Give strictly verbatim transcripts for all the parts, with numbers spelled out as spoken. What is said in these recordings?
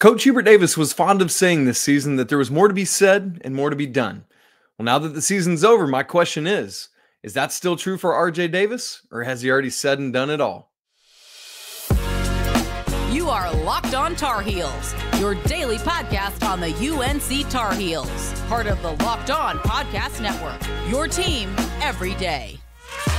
Coach Hubert Davis was fond of saying this season that there was more to be said and more to be done. Well, now that the season's over, my question is, is that still true for R J Davis, or has he already said and done it all? You are Locked On Tar Heels, your daily podcast on the U N C Tar Heels, part of the Locked On Podcast Network, your team every day.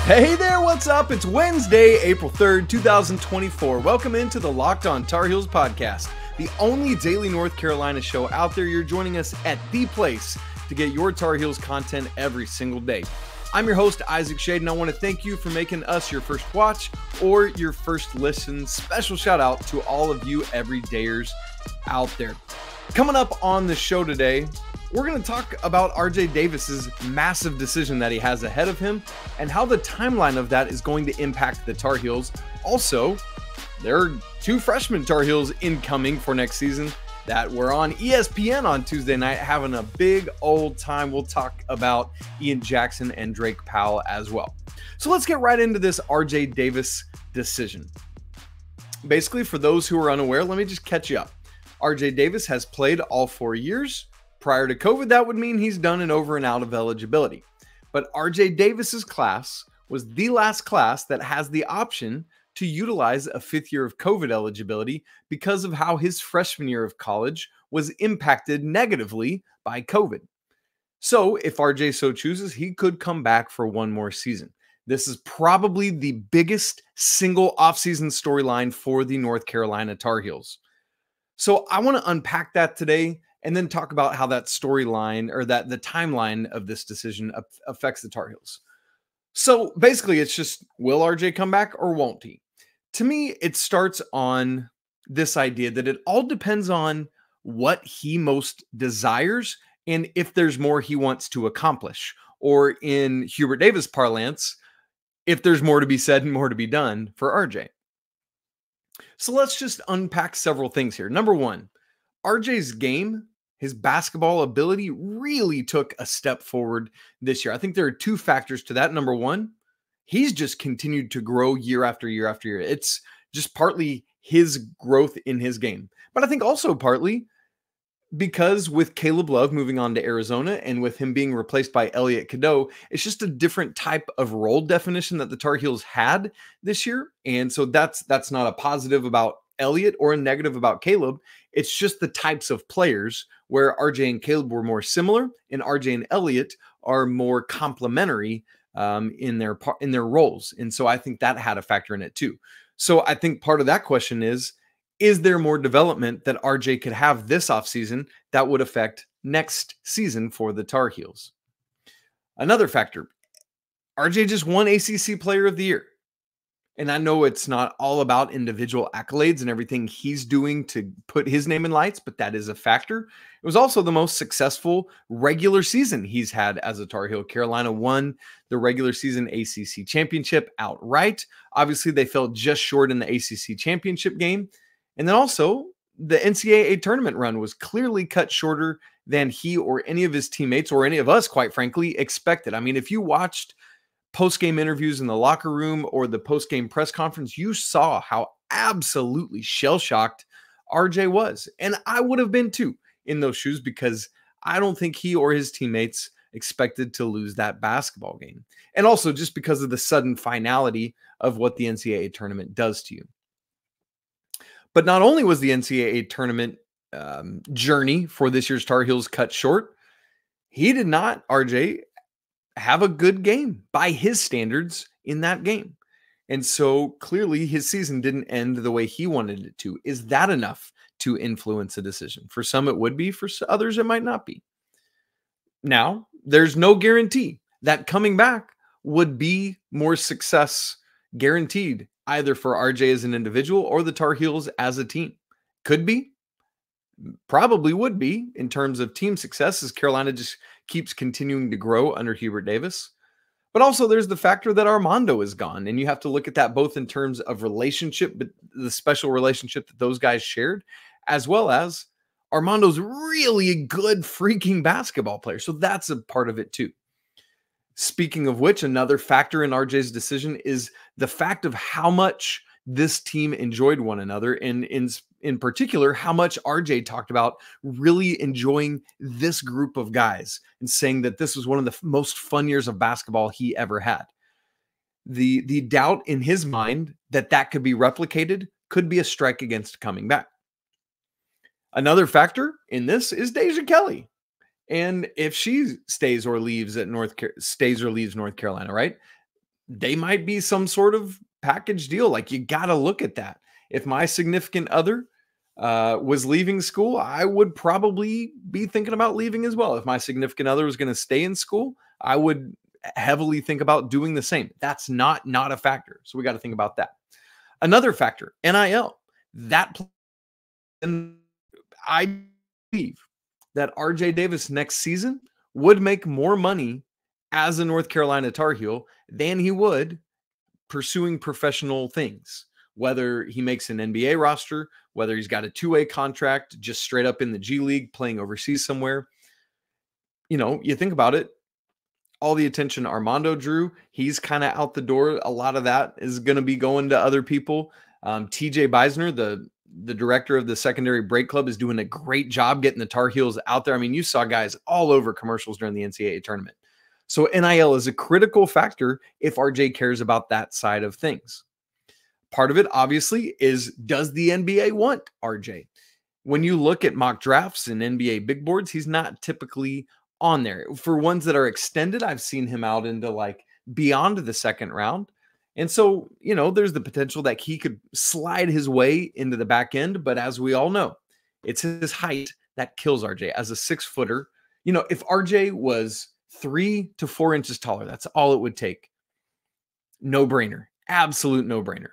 Hey there, what's up? It's Wednesday, April third, two thousand twenty-four. Welcome into the Locked On Tar Heels podcast, the only daily North Carolina show out there. You're joining us at the place to get your Tar Heels content every single day. I'm your host, Isaac Shade, and I want to thank you for making us your first watch or your first listen. Special shout out to all of you everydayers out there. Coming up on the show today, we're going to talk about R J Davis's massive decision that he has ahead of him and how the timeline of that is going to impact the Tar Heels. Also, there are two freshman Tar Heels incoming for next season that were on E S P N on Tuesday night having a big old time. We'll talk about Ian Jackson and Drake Powell as well. So let's get right into this R J Davis decision. Basically, for those who are unaware, let me just catch you up. R J Davis has played all four years. Prior to COVID, that would mean he's done and over and out of eligibility. But R J Davis's class was the last class that has the option to utilize a fifth year of COVID eligibility because of how his freshman year of college was impacted negatively by COVID. So if R J so chooses, he could come back for one more season. This is probably the biggest single offseason storyline for the North Carolina Tar Heels. So I want to unpack that today and then talk about how that storyline, or that the timeline of this decision, affects the Tar Heels. So basically, it's just, will R J come back or won't he? To me, it starts on this idea that it all depends on what he most desires and if there's more he wants to accomplish. Or in Hubert Davis parlance, if there's more to be said and more to be done for R J. So let's just unpack several things here. Number one, R J's game, his basketball ability, really took a step forward this year. I think there are two factors to that. Number one, he's just continued to grow year after year after year. It's just partly his growth in his game. But I think also partly because with Caleb Love moving on to Arizona and with him being replaced by Elliot Cadeau, it's just a different type of role definition that the Tar Heels had this year. And so that's that's not a positive about Elliot or a negative about Caleb. It's just the types of players where R J and Caleb were more similar and R J and Elliot are more complementary um, in their in their roles. And so I think that had a factor in it too. So I think part of that question is, is there more development that R J could have this offseason that would affect next season for the Tar Heels? Another factor, R J just won A C C Player of the Year. And I know it's not all about individual accolades and everything he's doing to put his name in lights, but that is a factor. It was also the most successful regular season he's had as a Tar Heel. Carolina won the regular season A C C championship outright. Obviously, they fell just short in the A C C championship game. And then also, the N C double A tournament run was clearly cut shorter than he or any of his teammates or any of us, quite frankly, expected. I mean, if you watched post-game interviews in the locker room or the post-game press conference, you saw how absolutely shell-shocked R J was. And I would have been too in those shoes, because I don't think he or his teammates expected to lose that basketball game. And also just because of the sudden finality of what the N C double A tournament does to you. But not only was the N C double A tournament um, journey for this year's Tar Heels cut short, he did not, R J, have a good game by his standards in that game. And so clearly his season didn't end the way he wanted it to. Is that enough to influence a decision? For some it would be, for others it might not be. Now, there's no guarantee that coming back would be more success guaranteed, either for R J as an individual or the Tar Heels as a team. Could be, probably would be in terms of team success, as Carolina just keeps continuing to grow under Hubert Davis. But also there's the factor that Armando is gone, and you have to look at that both in terms of relationship, but the special relationship that those guys shared, as well as Armando's really a good freaking basketball player. So that's a part of it too. Speaking of which, another factor in R J's decision is the fact of how much this team enjoyed one another, and in in particular, how much R J talked about really enjoying this group of guys and saying that this was one of the most fun years of basketball he ever had. The, the doubt in his mind that that could be replicated could be a strike against coming back. Another factor in this is Deja Kelly. And if she stays or leaves at North Car- stays or leaves North Carolina, right? They might be some sort of package deal. Like, you got to look at that. If my significant other uh, was leaving school, I would probably be thinking about leaving as well. If my significant other was going to stay in school, I would heavily think about doing the same. That's not, not a factor. So we got to think about that. Another factor, N I L. That, and I believe that R J Davis next season would make more money as a North Carolina Tar Heel than he would pursuing professional things, whether he makes an N B A roster, whether he's got a two-way contract, just straight up in the G League playing overseas somewhere. You know, you think about it, all the attention Armando drew, he's kind of out the door. A lot of that is going to be going to other people. Um, T J Beisner, the the director of the Secondary Break Club, is doing a great job getting the Tar Heels out there. I mean, you saw guys all over commercials during the N C A A tournament. So N I L is a critical factor if R J cares about that side of things. Part of it, obviously, is does the N B A want R J? When you look at mock drafts and N B A big boards, he's not typically on there. For ones that are extended, I've seen him out into like beyond the second round. And so, you know, there's the potential that he could slide his way into the back end. But as we all know, it's his height that kills R J as a six footer. You know, if R J was three to four inches taller, that's all it would take. No brainer, absolute no brainer.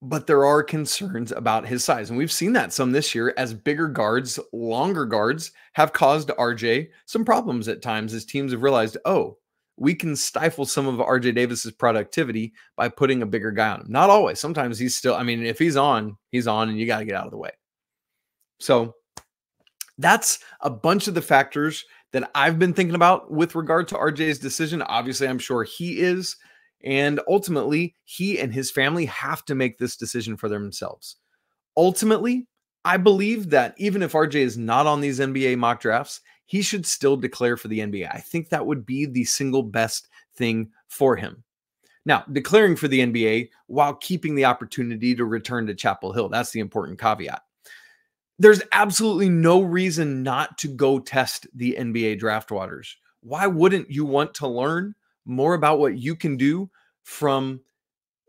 But there are concerns about his size. And we've seen that some this year as bigger guards, longer guards have caused R J some problems at times as teams have realized, oh, we can stifle some of R J Davis's productivity by putting a bigger guy on him. Not always. Sometimes he's still, I mean, if he's on, he's on and you got to get out of the way. So that's a bunch of the factors that I've been thinking about with regard to R J's decision. Obviously, I'm sure he is. And ultimately, he and his family have to make this decision for themselves. Ultimately, I believe that even if R J is not on these N B A mock drafts, he should still declare for the N B A. I think that would be the single best thing for him. Now, declaring for the N B A while keeping the opportunity to return to Chapel Hill. That's the important caveat. There's absolutely no reason not to go test the N B A draft waters. Why wouldn't you want to learn more about what you can do from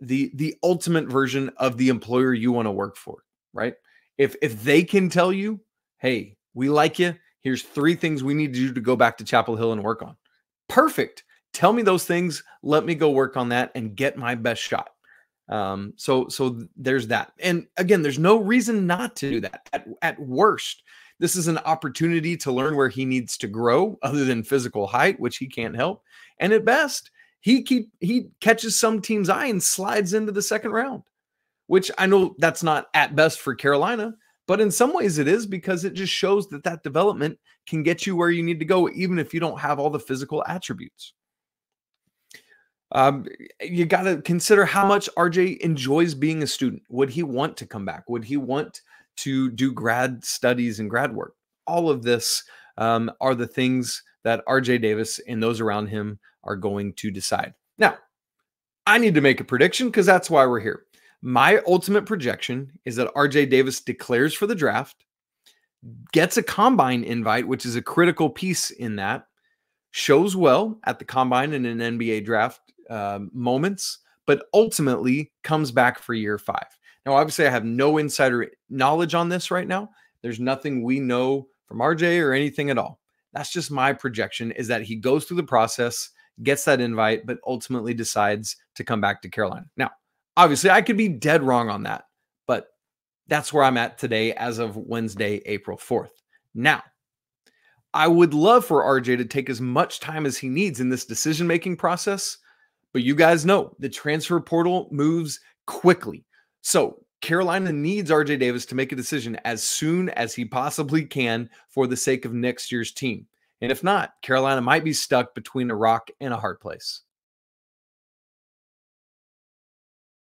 the, the ultimate version of the employer you want to work for, right? If, if they can tell you, hey, we like you, here's three things we need to do to go back to Chapel Hill and work on. Perfect. Tell me those things. Let me go work on that and get my best shot. Um, so, so there's that. And again, there's no reason not to do that. At, at worst, this is an opportunity to learn where he needs to grow other than physical height, which he can't help. And at best, he keep, he catches some team's eye and slides into the second round, which I know that's not at best for Carolina, but in some ways it is because it just shows that that development can get you where you need to go, even if you don't have all the physical attributes. Um, you got to consider how much R J enjoys being a student. Would he want to come back? Would he want to do grad studies and grad work? All of this um, are the things that R J Davis and those around him are going to decide. Now, I need to make a prediction because that's why we're here. My ultimate projection is that R J Davis declares for the draft, gets a combine invite, which is a critical piece in that, shows well at the combine and in an N B A draft uh, moments, but ultimately comes back for year five. Now, obviously, I have no insider knowledge on this right now. There's nothing we know from R J or anything at all. That's just my projection, is that he goes through the process, gets that invite, but ultimately decides to come back to Carolina. Now, obviously, I could be dead wrong on that, but that's where I'm at today as of Wednesday, April fourth. Now, I would love for R J to take as much time as he needs in this decision-making process, but you guys know the transfer portal moves quickly. So Carolina needs R J Davis to make a decision as soon as he possibly can for the sake of next year's team. And if not, Carolina might be stuck between a rock and a hard place.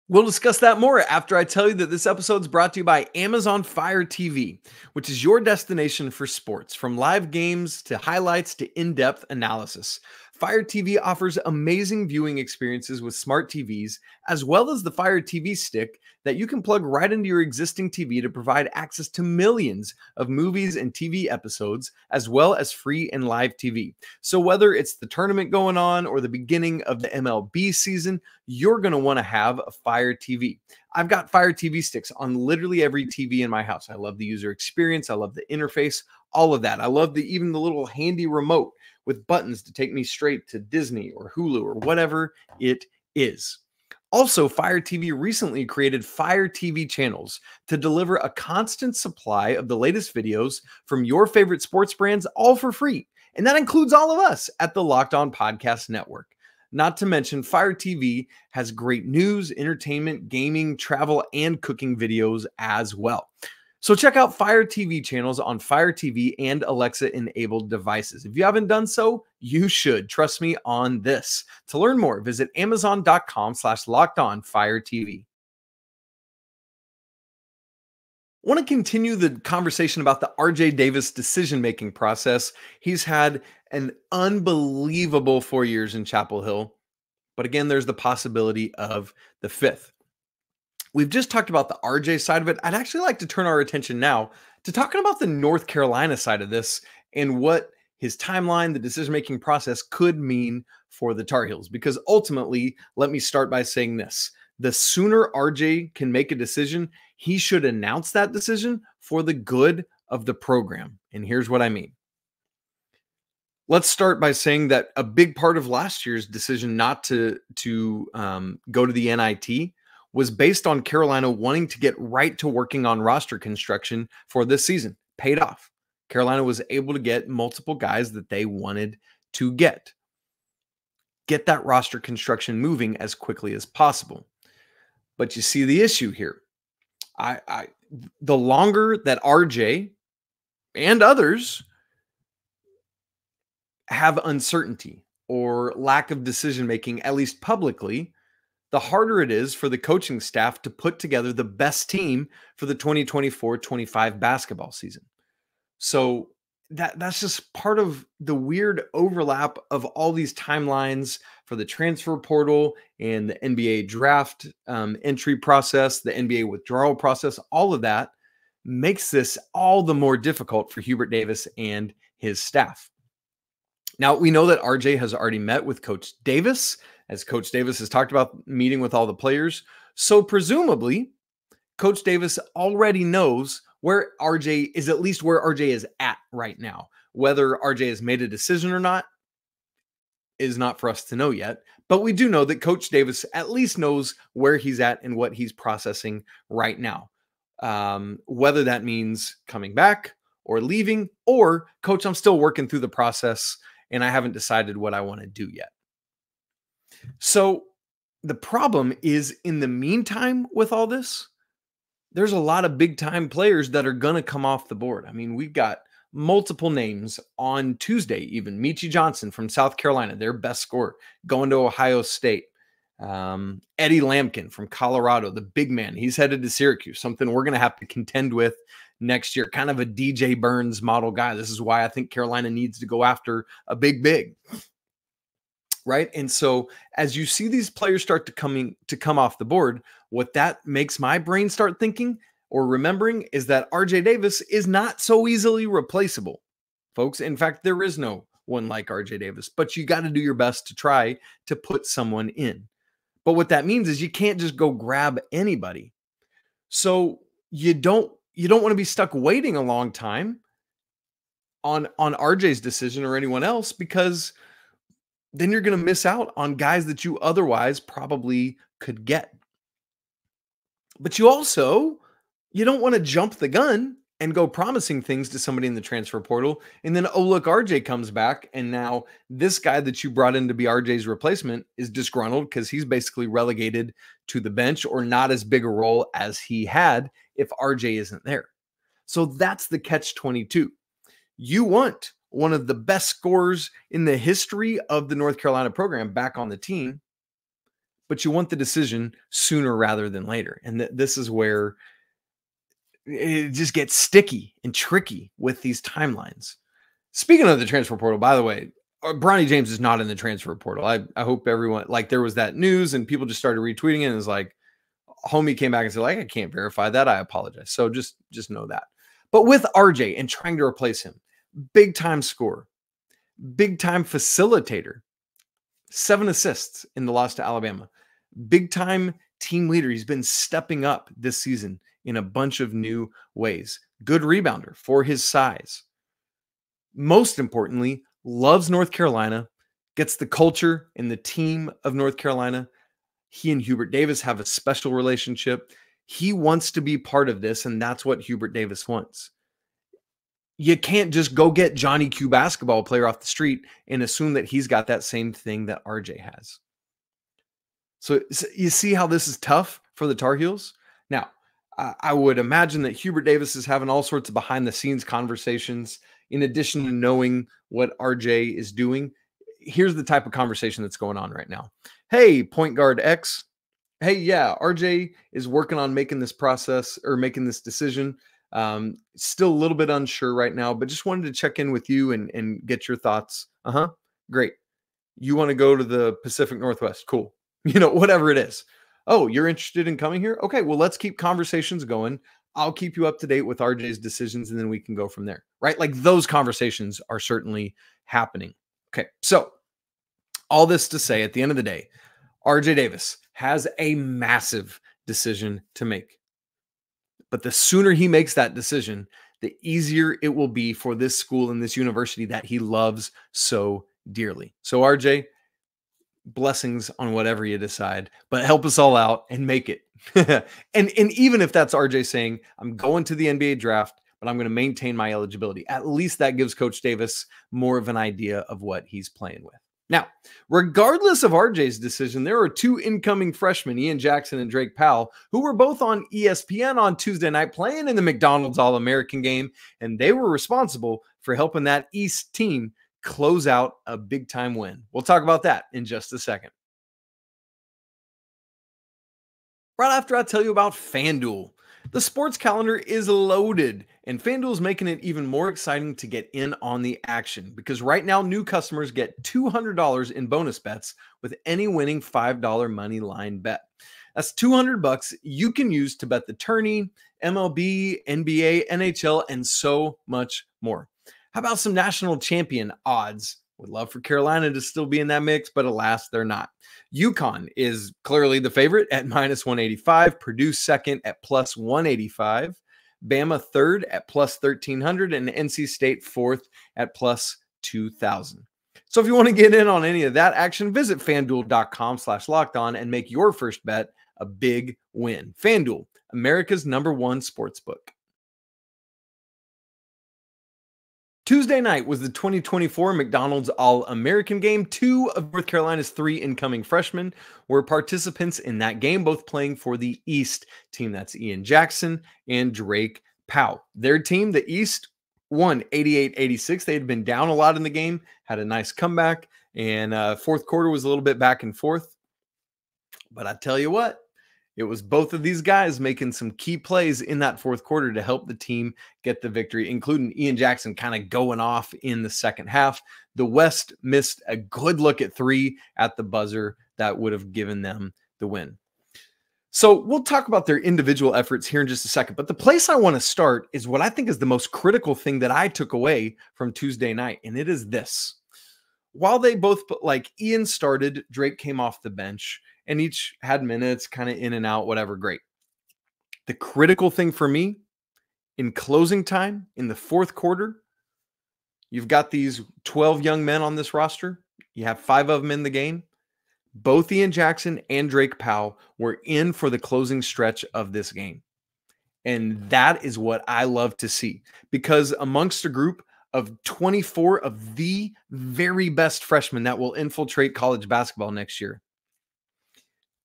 We'll discuss that more after I tell you that this episode is brought to you by Amazon Fire T V, which is your destination for sports, from live games to highlights to in-depth analysis. Fire T V offers amazing viewing experiences with smart T Vs, as well as the Fire T V stick that you can plug right into your existing T V to provide access to millions of movies and T V episodes, as well as free and live T V. So whether it's the tournament going on or the beginning of the M L B season, you're going to want to have a Fire T V. I've got Fire T V sticks on literally every T V in my house. I love the user experience. I love the interface, all of that. I love the even the little handy remote with buttons to take me straight to Disney or Hulu or whatever it is. Also, Fire T V recently created Fire T V channels to deliver a constant supply of the latest videos from your favorite sports brands, all for free. And that includes all of us at the Locked On Podcast Network. Not to mention, Fire T V has great news, entertainment, gaming, travel, and cooking videos as well. So check out Fire T V channels on Fire T V and Alexa-enabled devices. If you haven't done so, you should. Trust me on this. To learn more, visit amazon.com slash locked on Fire T V. I want to continue the conversation about the R J Davis decision-making process. He's had an unbelievable four years in Chapel Hill. But again, there's the possibility of the fifth. We've just talked about the R J side of it. I'd actually like to turn our attention now to talking about the North Carolina side of this and what his timeline, the decision-making process could mean for the Tar Heels. Because ultimately, let me start by saying this. The sooner R J can make a decision, he should announce that decision for the good of the program. And here's what I mean. Let's start by saying that a big part of last year's decision not to, to um, go to the N I T was based on Carolina wanting to get right to working on roster construction for this season. Paid off. Carolina was able to get multiple guys that they wanted to get. Get that roster construction moving as quickly as possible. But you see the issue here. I, I the longer that R J and others have uncertainty or lack of decision-making, at least publicly, the harder it is for the coaching staff to put together the best team for the twenty twenty-four twenty-five basketball season. So that that's just part of the weird overlap of all these timelines for the transfer portal and the N B A draft um, entry process, the N B A withdrawal process. All of that makes this all the more difficult for Hubert Davis and his staff. Now, we know that R J has already met with Coach Davis, as Coach Davis has talked about meeting with all the players. So presumably, Coach Davis already knows where R J is, at least where R J is at right now. Whether R J has made a decision or not is not for us to know yet. But we do know that Coach Davis at least knows where he's at and what he's processing right now. Um, whether that means coming back or leaving, or, Coach, I'm still working through the process and I haven't decided what I want to do yet. So the problem is, in the meantime, with all this, there's a lot of big time players that are going to come off the board. I mean, we've got multiple names on Tuesday, even Meechie Johnson from South Carolina, their best scorer, going to Ohio State. Um, Eddie Lampkin from Colorado, the big man, he's headed to Syracuse, something we're going to have to contend with next year. Kind of a D J Burns model guy. This is why I think Carolina needs to go after a big, big. Right. And so as you see these players start to coming to come off the board, what that makes my brain start thinking or remembering is that R J Davis is not so easily replaceable, folks. In fact, there is no one like R J Davis, but you got to do your best to try to put someone in. But what that means is you can't just go grab anybody. So you don't you don't want to be stuck waiting a long time on on R J's decision or anyone else, because then you're going to miss out on guys that you otherwise probably could get. But you also, you don't want to jump the gun and go promising things to somebody in the transfer portal. And then, oh, look, R J comes back. And now this guy that you brought in to be R J's replacement is disgruntled because he's basically relegated to the bench or not as big a role as he had if R J isn't there. So that's the catch twenty-two. You want one of the best scorers in the history of the North Carolina program back on the team, but you want the decision sooner rather than later. And th- this is where it just gets sticky and tricky with these timelines. Speaking of the transfer portal, by the way, Bronny James is not in the transfer portal. I, I hope everyone, like, there was that news and people just started retweeting it, and it's like, homie came back and said, like, I can't verify that. I apologize. So just, just know that. But with R J and trying to replace him, big time scorer, big time facilitator, seven assists in the loss to Alabama, big time team leader. He's been stepping up this season in a bunch of new ways. Good rebounder for his size. Most importantly, loves North Carolina, gets the culture and the team of North Carolina. He and Hubert Davis have a special relationship. He wants to be part of this, and that's what Hubert Davis wants. You can't just go get Johnny Q basketball player off the street and assume that he's got that same thing that R J has. So, so you see how this is tough for the Tar Heels? Now, I, I would imagine that Hubert Davis is having all sorts of behind-the-scenes conversations in addition to knowing what R J is doing. Here's the type of conversation that's going on right now. Hey, point guard X. Hey, yeah, R J is working on making this process or making this decision. Um, still a little bit unsure right now, but just wanted to check in with you and, and get your thoughts. Uh-huh. Great. You want to go to the Pacific Northwest? Cool. You know, whatever it is. Oh, you're interested in coming here? Okay, well, let's keep conversations going. I'll keep you up to date with R J's decisions, and then we can go from there, right? Like, those conversations are certainly happening. Okay, so all this to say, at the end of the day, R J Davis has a massive decision to make. But the sooner he makes that decision, the easier it will be for this school and this university that he loves so dearly. So R J, blessings on whatever you decide, but help us all out and make it. and, and even if that's R J saying, I'm going to the N B A draft, but I'm going to maintain my eligibility, at least that gives Coach Davis more of an idea of what he's playing with. Now, regardless of R J's decision, there are two incoming freshmen, Ian Jackson and Drake Powell, who were both on E S P N on Tuesday night playing in the McDonald's All-American Game, and they were responsible for helping that East team close out a big-time win. We'll talk about that in just a second. Right after I tell you about FanDuel. The sports calendar is loaded, and FanDuel is making it even more exciting to get in on the action, because right now new customers get two hundred dollars in bonus bets with any winning five dollar money line bet. That's two hundred bucks you can use to bet the tourney, M L B, N B A, N H L, and so much more. How about some national champion odds? Would love for Carolina to still be in that mix, but alas, they're not. UConn is clearly the favorite at minus one eighty-five. Purdue second at plus one eighty-five. Bama third at plus thirteen hundred. And N C State fourth at plus two thousand. So if you want to get in on any of that action, visit FanDuel.com slash locked on and make your first bet a big win. FanDuel, America's number one sports book. Tuesday night was the twenty twenty-four McDonald's All-American Game. Two of North Carolina's three incoming freshmen were participants in that game, both playing for the East team. That's Ian Jackson and Drake Powell. Their team, the East, won eighty-eight eighty-six. They had been down a lot in the game, had a nice comeback, and uh, fourth quarter was a little bit back and forth. But I tell you what, it was both of these guys making some key plays in that fourth quarter to help the team get the victory, including Ian Jackson kind of going off in the second half. The West missed a good look at three at the buzzer that would have given them the win. So we'll talk about their individual efforts here in just a second, but the place I want to start is what I think is the most critical thing that I took away from Tuesday night, and it is this. While they both, like, Ian started, Drake came off the bench, and each had minutes, kind of in and out, whatever, great. The critical thing for me, in closing time, in the fourth quarter, you've got these twelve young men on this roster. You have five of them in the game. Both Ian Jackson and Drake Powell were in for the closing stretch of this game. And that is what I love to see, because amongst a group of twenty-four of the very best freshmen that will infiltrate college basketball next year,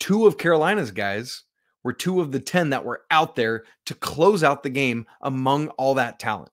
two of Carolina's guys were two of the ten that were out there to close out the game among all that talent.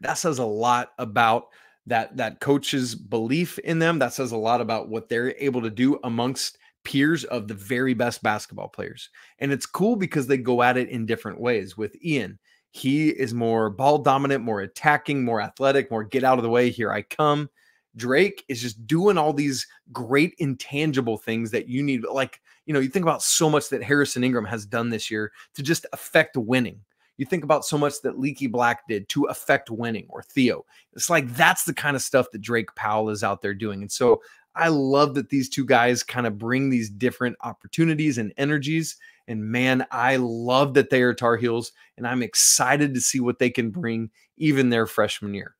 That says a lot about that, that coach's belief in them. That says a lot about what they're able to do amongst peers of the very best basketball players. And it's cool because they go at it in different ways. With Ian, he is more ball dominant, more attacking, more athletic, more get out of the way, here I come. Drake is just doing all these great intangible things that you need. Like, you know, you think about so much that Harrison Ingram has done this year to just affect winning. You think about so much that Leaky Black did to affect winning, or Theo. It's like, that's the kind of stuff that Drake Powell is out there doing. And so I love that these two guys kind of bring these different opportunities and energies. And man, I love that they are Tar Heels, and I'm excited to see what they can bring even their freshman year.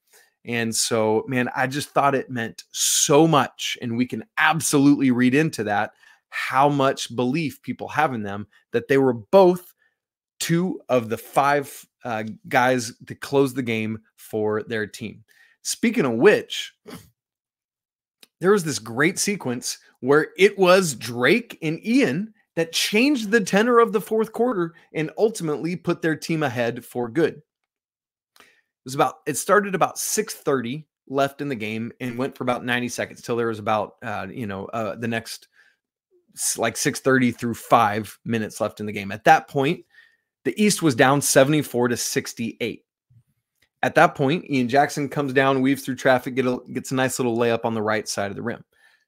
And so, man, I just thought it meant so much. And we can absolutely read into that how much belief people have in them, that they were both two of the five uh, guys to close the game for their team. Speaking of which, there was this great sequence where it was Drake and Ian that changed the tenor of the fourth quarter and ultimately put their team ahead for good. It was about, it started about six thirty left in the game and went for about ninety seconds till there was about, uh, you know, uh, the next like six thirty through five minutes left in the game. At that point, the East was down seventy-four to sixty-eight. At that point, Ian Jackson comes down, weaves through traffic, get a, gets a nice little layup on the right side of the rim.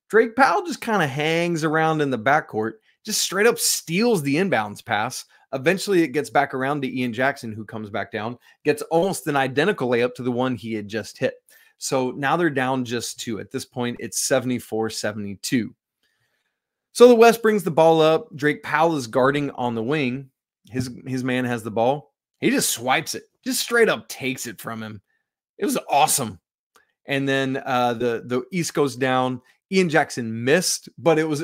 Drake Powell just kind of hangs around in the backcourt, just straight up steals the inbounds pass. Eventually, it gets back around to Ian Jackson, who comes back down, gets almost an identical layup to the one he had just hit. So now they're down just two. At this point, it's seventy-four seventy-two. So the West brings the ball up. Drake Powell is guarding on the wing. His, his man has the ball. He just swipes it, just straight up takes it from him. It was awesome. And then uh, the, the East goes down. Ian Jackson missed, but it was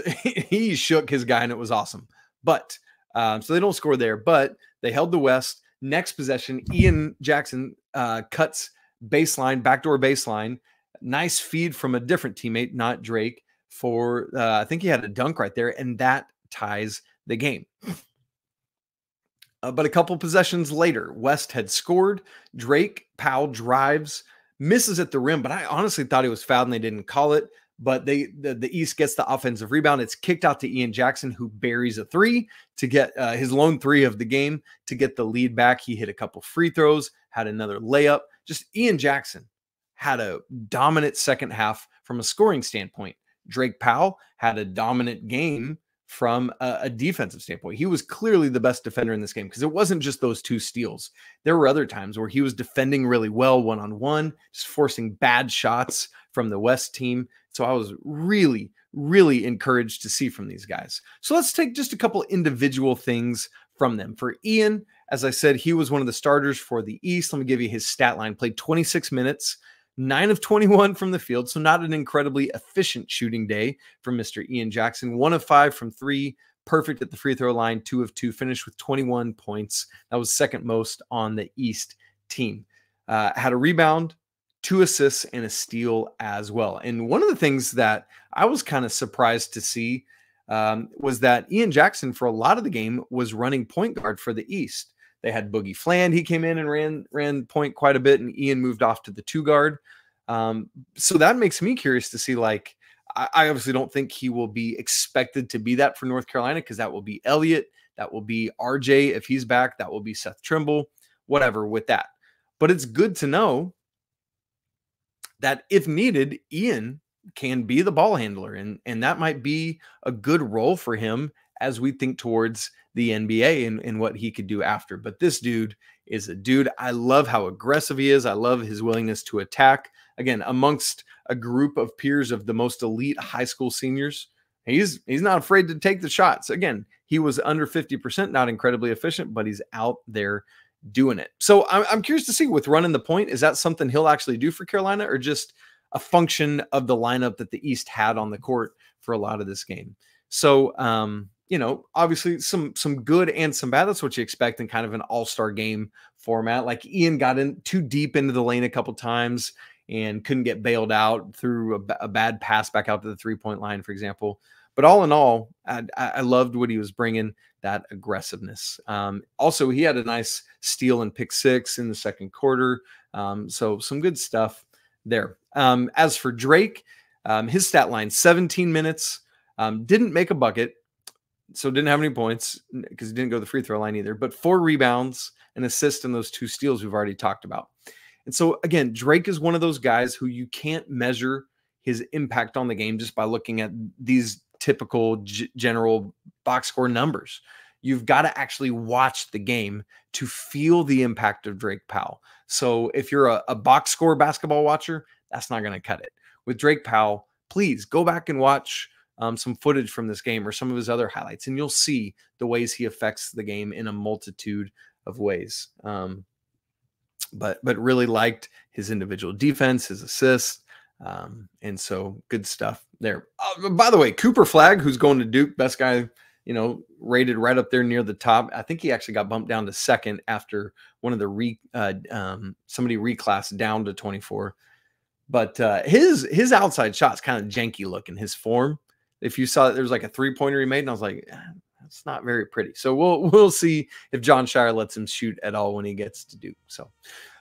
he shook his guy, and it was awesome. But Um, so they don't score there, but they held the West. Next possession, Ian Jackson uh, cuts baseline, backdoor baseline. Nice feed from a different teammate, not Drake, for uh, I think he had a dunk right there, and that ties the game. Uh, but a couple possessions later, West had scored. Drake Powell drives, misses at the rim, but I honestly thought he was fouled, and they didn't call it. But they, the, the East gets the offensive rebound. It's kicked out to Ian Jackson, who buries a three to get uh, his lone three of the game to get the lead back. He hit a couple free throws, had another layup. Just Ian Jackson had a dominant second half from a scoring standpoint. Drake Powell had a dominant game from a, a defensive standpoint. He was clearly the best defender in this game, because it wasn't just those two steals. There were other times where he was defending really well one-on-one, just forcing bad shots from the West team. So I was really, really encouraged to see from these guys. So let's take just a couple individual things from them. For Ian, as I said, he was one of the starters for the East. Let me give you his stat line. Played twenty-six minutes, nine of twenty-one from the field. So not an incredibly efficient shooting day for Mister Ian Jackson. One of five from three, perfect at the free throw line, two of two, finished with twenty-one points. That was second most on the East team. Uh, had a rebound, two assists, and a steal as well. And one of the things that I was kind of surprised to see um, was that Ian Jackson, for a lot of the game, was running point guard for the East. They had Boogie Fland. He came in and ran, ran point quite a bit, and Ian moved off to the two guard. Um, so that makes me curious to see, like, I, I obviously don't think he will be expected to be that for North Carolina, because that will be Elliot. That will be R J if he's back. That will be Seth Trimble, whatever with that. But it's good to know that if needed, Ian can be the ball handler, and, and that might be a good role for him as we think towards the N B A and, and what he could do after. But this dude is a dude. I love how aggressive he is. I love his willingness to attack. Again, amongst a group of peers of the most elite high school seniors, he's, he's not afraid to take the shots. Again, he was under fifty percent, not incredibly efficient, but he's out there doing it. So I'm, I'm curious to see with running the point, is that something he'll actually do for Carolina, or just a function of the lineup that the East had on the court for a lot of this game? So, um, you know, obviously some, some good and some bad. That's what you expect in kind of an all-star game format. Like, Ian got in too deep into the lane a couple times and couldn't get bailed out through a, a bad pass back out to the three point line, for example. But all in all, I, I loved what he was bringing, that aggressiveness. Um, also, he had a nice steal and pick six in the second quarter. Um, so some good stuff there. Um, as for Drake, um, his stat line, seventeen minutes, Um, didn't make a bucket, so didn't have any points because he didn't go to the free throw line either, but four rebounds, an assist, and those two steals we've already talked about. And so, again, Drake is one of those guys who you can't measure his impact on the game just by looking at these typical g- general box score numbers. You've got to actually watch the game to feel the impact of Drake Powell. So if you're a, a box score basketball watcher, that's not going to cut it. With Drake Powell, please go back and watch um, some footage from this game or some of his other highlights, and you'll see the ways he affects the game in a multitude of ways. Um, but but really liked his individual defense, his assists, um, and so good stuff there. Uh, by the way, Cooper Flagg, who's going to Duke, best guy, you know, rated right up there near the top. I think he actually got bumped down to second after one of the re uh, um, somebody reclassed down to twenty-four. But uh, his his outside shot's kind of janky looking. His form, if you saw that, there was like a three pointer he made, and I was like, eh, that's not very pretty. So we'll we'll see if John Shire lets him shoot at all when he gets to Duke. So,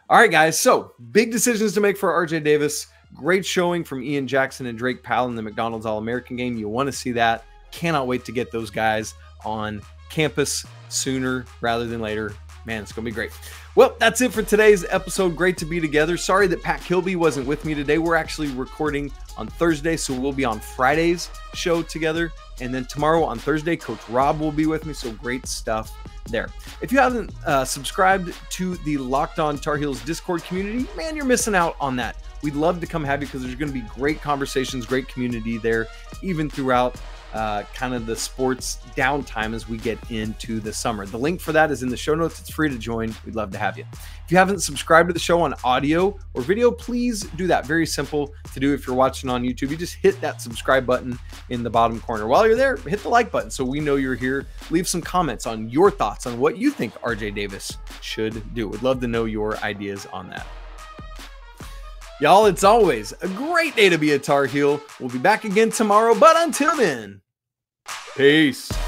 all right, guys. So big decisions to make for R J Davis. Great showing from Ian Jackson and Drake Powell in the McDonald's All-American Game. You want to see that? Cannot wait to get those guys on campus sooner rather than later. Man, it's going to be great. Well, that's it for today's episode. Great to be together. Sorry that Pat Kilby wasn't with me today. We're actually recording on Thursday, so we'll be on Friday's show together. And then tomorrow on Thursday, Coach Rob will be with me, so great stuff there. If you haven't uh, subscribed to the Locked On Tar Heels Discord community, man, you're missing out on that. We'd love to come have you because there's going to be great conversations, great community there, even throughout Uh, kind of the sports downtime as we get into the summer. The link for that is in the show notes. It's free to join. We'd love to have you. If you haven't subscribed to the show on audio or video, please do that. Very simple to do. If you're watching on YouTube, you just hit that subscribe button in the bottom corner. While you're there, hit the like button so we know you're here. Leave some comments on your thoughts on what you think R J Davis should do. We'd love to know your ideas on that. Y'all, it's always a great day to be a Tar Heel. We'll be back again tomorrow, but until then, peace.